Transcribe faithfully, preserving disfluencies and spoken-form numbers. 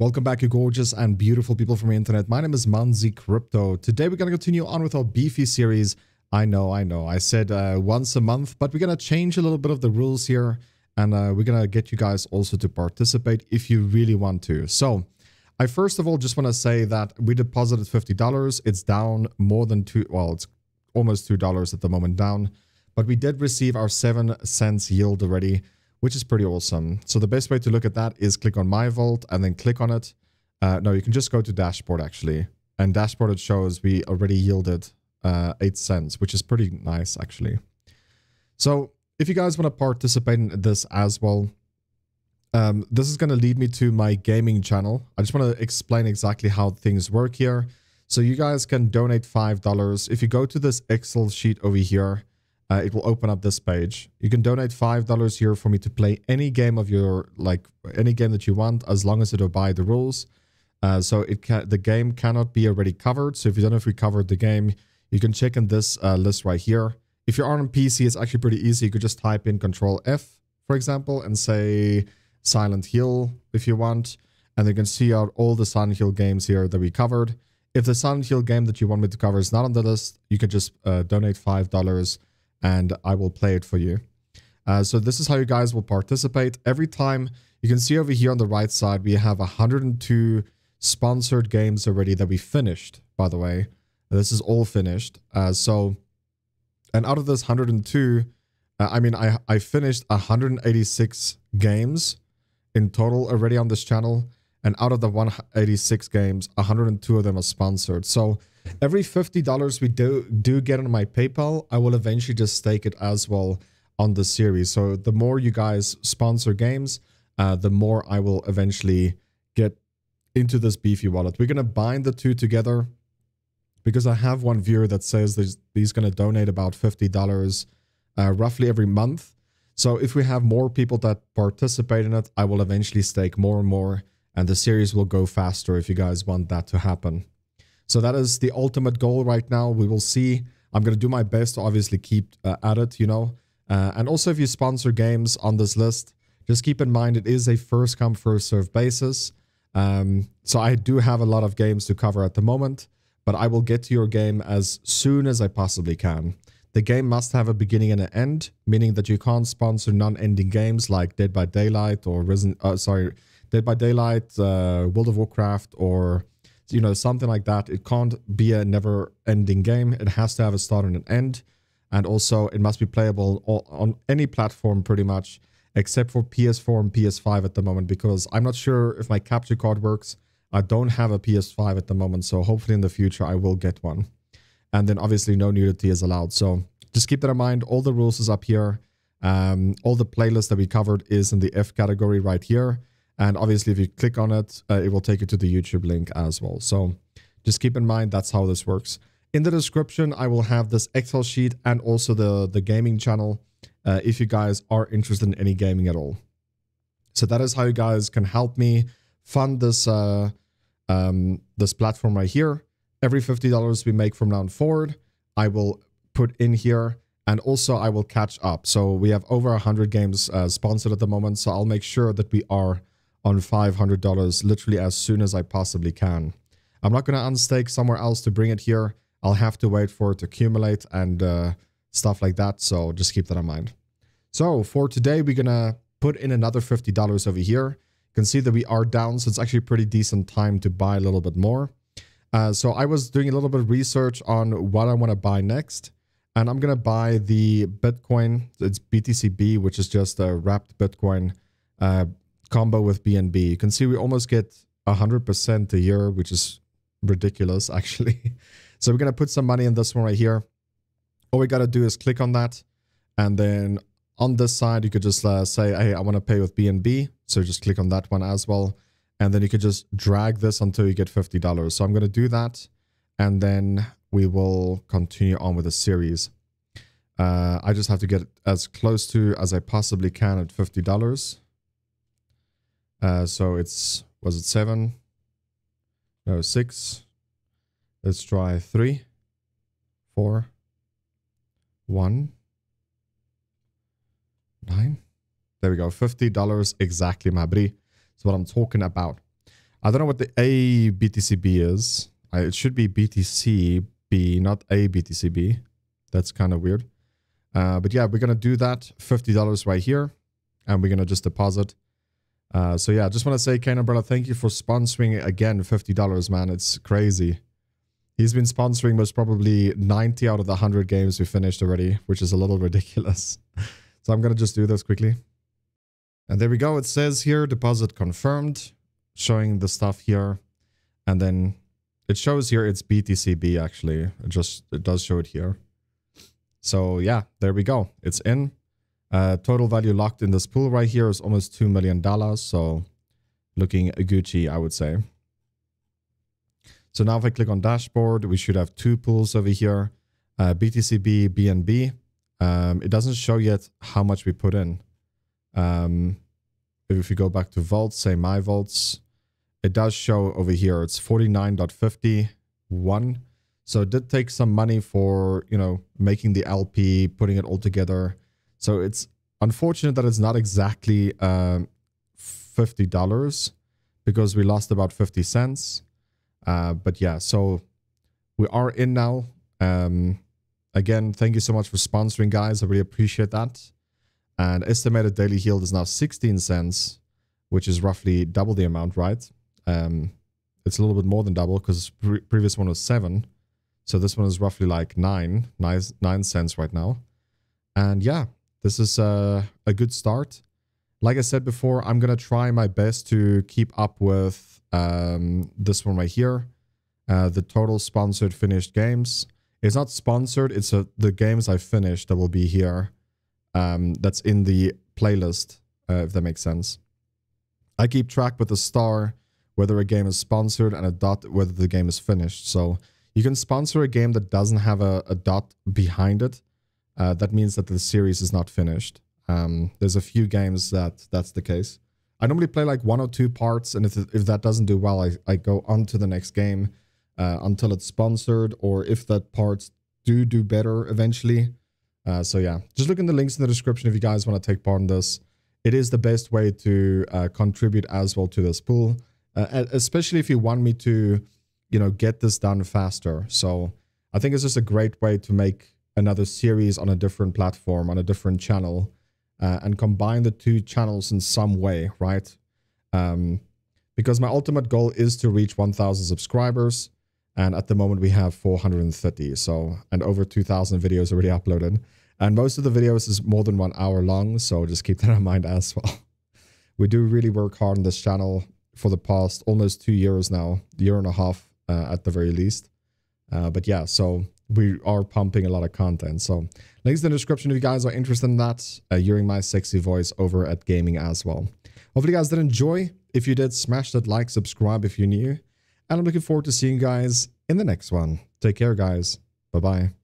Welcome back, you gorgeous and beautiful people from the internet. My name is Monzy Crypto. Today we're going to continue on with our beefy series. I know, I know, I said uh, once a month, but we're going to change a little bit of the rules here. And uh, we're going to get you guys also to participate if you really want to. So I first of all just want to say that we deposited fifty dollars. It's down more than two, well, it's almost two dollars at the moment down. But we did receive our seven cents yield already, which is pretty awesome. So the best way to look at that is click on My Vault and then click on it. Uh, no, you can just go to Dashboard actually. And Dashboard, it shows we already yielded uh, eight cents, which is pretty nice actually. So if you guys want to participate in this as well, um, this is going to lead me to my gaming channel. I just want to explain exactly how things work here. So you guys can donate five dollars. If you go to this Excel sheet over here, Uh, it will open up this page. You can donate five dollars here for me to play any game of your, like any game that you want, as long as it obey the rules. Uh, so it can, the game cannot be already covered. So if you don't know if we covered the game, you can check in this uh, list right here. If you're on P C, it's actually pretty easy. You could just type in Control F, for example, and say Silent Hill if you want. And you can see out all the Silent Hill games here that we covered. If the Silent Hill game that you want me to cover is not on the list, you can just uh, donate five dollars. And I will play it for you. Uh, so this is how you guys will participate. Every time, you can see over here on the right side, we have one hundred two sponsored games already that we finished, by the way. This is all finished. Uh, so, and out of this one hundred two, uh, I mean, I, I finished one hundred eighty-six games in total already on this channel. And out of the one hundred eighty-six games, one hundred two of them are sponsored. So every fifty dollars we do do get on my PayPal, I will eventually just stake it as well on the series. So the more you guys sponsor games, uh, the more I will eventually get into this beefy wallet. We're going to bind the two together because I have one viewer that says that he's going to donate about fifty dollars uh, roughly every month. So if we have more people that participate in it, I will eventually stake more and more. And the series will go faster if you guys want that to happen. So that is the ultimate goal right now. We will see. I'm going to do my best to obviously keep uh, at it, you know. Uh, and also if you sponsor games on this list, just keep in mind it is a first come, first serve basis. Um, so I do have a lot of games to cover at the moment, but I will get to your game as soon as I possibly can. The game must have a beginning and an end, meaning that you can't sponsor non-ending games like Dead by Daylight or Risen, uh, sorry, Dead by Daylight, uh, World of Warcraft, or you know something like that. It can't be a never-ending game. It has to have a start and an end, and also it must be playable on any platform pretty much, except for P S four and P S five at the moment because I'm not sure if my capture card works. I don't have a P S five at the moment, so hopefully in the future I will get one. And then obviously no nudity is allowed. So just keep that in mind. All the rules is up here. Um, all the playlists that we covered is in the F category right here. And obviously, if you click on it, uh, it will take you to the YouTube link as well. So just keep in mind, that's how this works. In the description, I will have this Excel sheet and also the, the gaming channel uh, if you guys are interested in any gaming at all. So that is how you guys can help me fund this, uh, um, this platform right here. Every fifty dollars we make from now on forward, I will put in here. And also, I will catch up. So we have over one hundred games uh, sponsored at the moment. So I'll make sure that we are on five hundred dollars literally as soon as I possibly can. I'm not going to unstake somewhere else to bring it here. I'll have to wait for it to accumulate and uh, stuff like that. So just keep that in mind. So for today, we're going to put in another fifty dollars over here. You can see that we are down. So it's actually a pretty decent time to buy a little bit more. Uh, so I was doing a little bit of research on what I want to buy next. And I'm going to buy the Bitcoin. It's B T C B, which is just a wrapped Bitcoin uh combo with B N B. You can see we almost get one hundred percent a year, which is ridiculous, actually. So we're going to put some money in this one right here. All we got to do is click on that. And then on this side, you could just uh, say, hey, I want to pay with B N B. So just click on that one as well. And then you could just drag this until you get fifty dollars. So I'm going to do that. And then we will continue on with the series. Uh, I just have to get as close to as I possibly can at fifty dollars. Uh, so it's, was it seven? No, six. Let's try three, four, one, nine. There we go. fifty dollars exactly, my buddy. That's what I'm talking about. I don't know what the A B T C B is. I, it should be B T C B, not A B T C B. That's kind of weird. Uh, but yeah, we're going to do that fifty dollars right here. And we're going to just deposit. Uh, so yeah, I just want to say, Kane Umbrella, thank you for sponsoring again, fifty dollars, man. It's crazy. He's been sponsoring most probably ninety out of the one hundred games we finished already, which is a little ridiculous. So I'm going to just do this quickly. And there we go. It says here, deposit confirmed, showing the stuff here. And then it shows here it's B T C B actually. It just, it does show it here. So yeah, there we go. It's in. Uh, total value locked in this pool right here is almost two million dollars. So looking Gucci, I would say. So now if I click on dashboard, we should have two pools over here. Uh, B T C B, B N B. Um, it doesn't show yet how much we put in. Um, if you go back to vaults, say my vaults, it does show over here. It's forty-nine point five one. So it did take some money for, you know, making the L P, putting it all together. So it's unfortunate that it's not exactly um, fifty dollars because we lost about fifty cents. Uh, but yeah, so we are in now. Um, again, thank you so much for sponsoring, guys. I really appreciate that. And estimated daily yield is now sixteen cents, which is roughly double the amount, right? Um, it's a little bit more than double because pre previous one was seven. So this one is roughly like nine, nine, nine cents right now. And yeah, this is a, a good start. Like I said before, I'm going to try my best to keep up with um, this one right here. Uh, the total sponsored finished games. It's not sponsored. It's a, the games I finished that will be here. Um, that's in the playlist, uh, if that makes sense. I keep track with a star whether a game is sponsored and a dot whether the game is finished. So you can sponsor a game that doesn't have a, a dot behind it. Uh, that means that the series is not finished. Um, there's a few games that that's the case. I normally play like one or two parts, and if, if that doesn't do well, I, I go on to the next game uh, until it's sponsored, or if that parts do do better eventually. Uh, so yeah, just look in the links in the description if you guys want to take part in this. It is the best way to uh, contribute as well to this pool, uh, especially if you want me to, you know, get this done faster. So I think it's just a great way to make another series on a different platform, on a different channel, uh, and combine the two channels in some way, right? Um, because my ultimate goal is to reach one thousand subscribers. And at the moment we have four hundred thirty, so, and over two thousand videos already uploaded. And most of the videos is more than one hour long, so just keep that in mind as well. We do really work hard on this channel for the past almost two years now, year and a half uh, at the very least. Uh, but yeah, so we are pumping a lot of content. So links in the description if you guys are interested in that, uh, hearing my sexy voice over at gaming as well. Hopefully you guys did enjoy. If you did, smash that like, subscribe if you're new. And I'm looking forward to seeing you guys in the next one. Take care, guys. Bye-bye.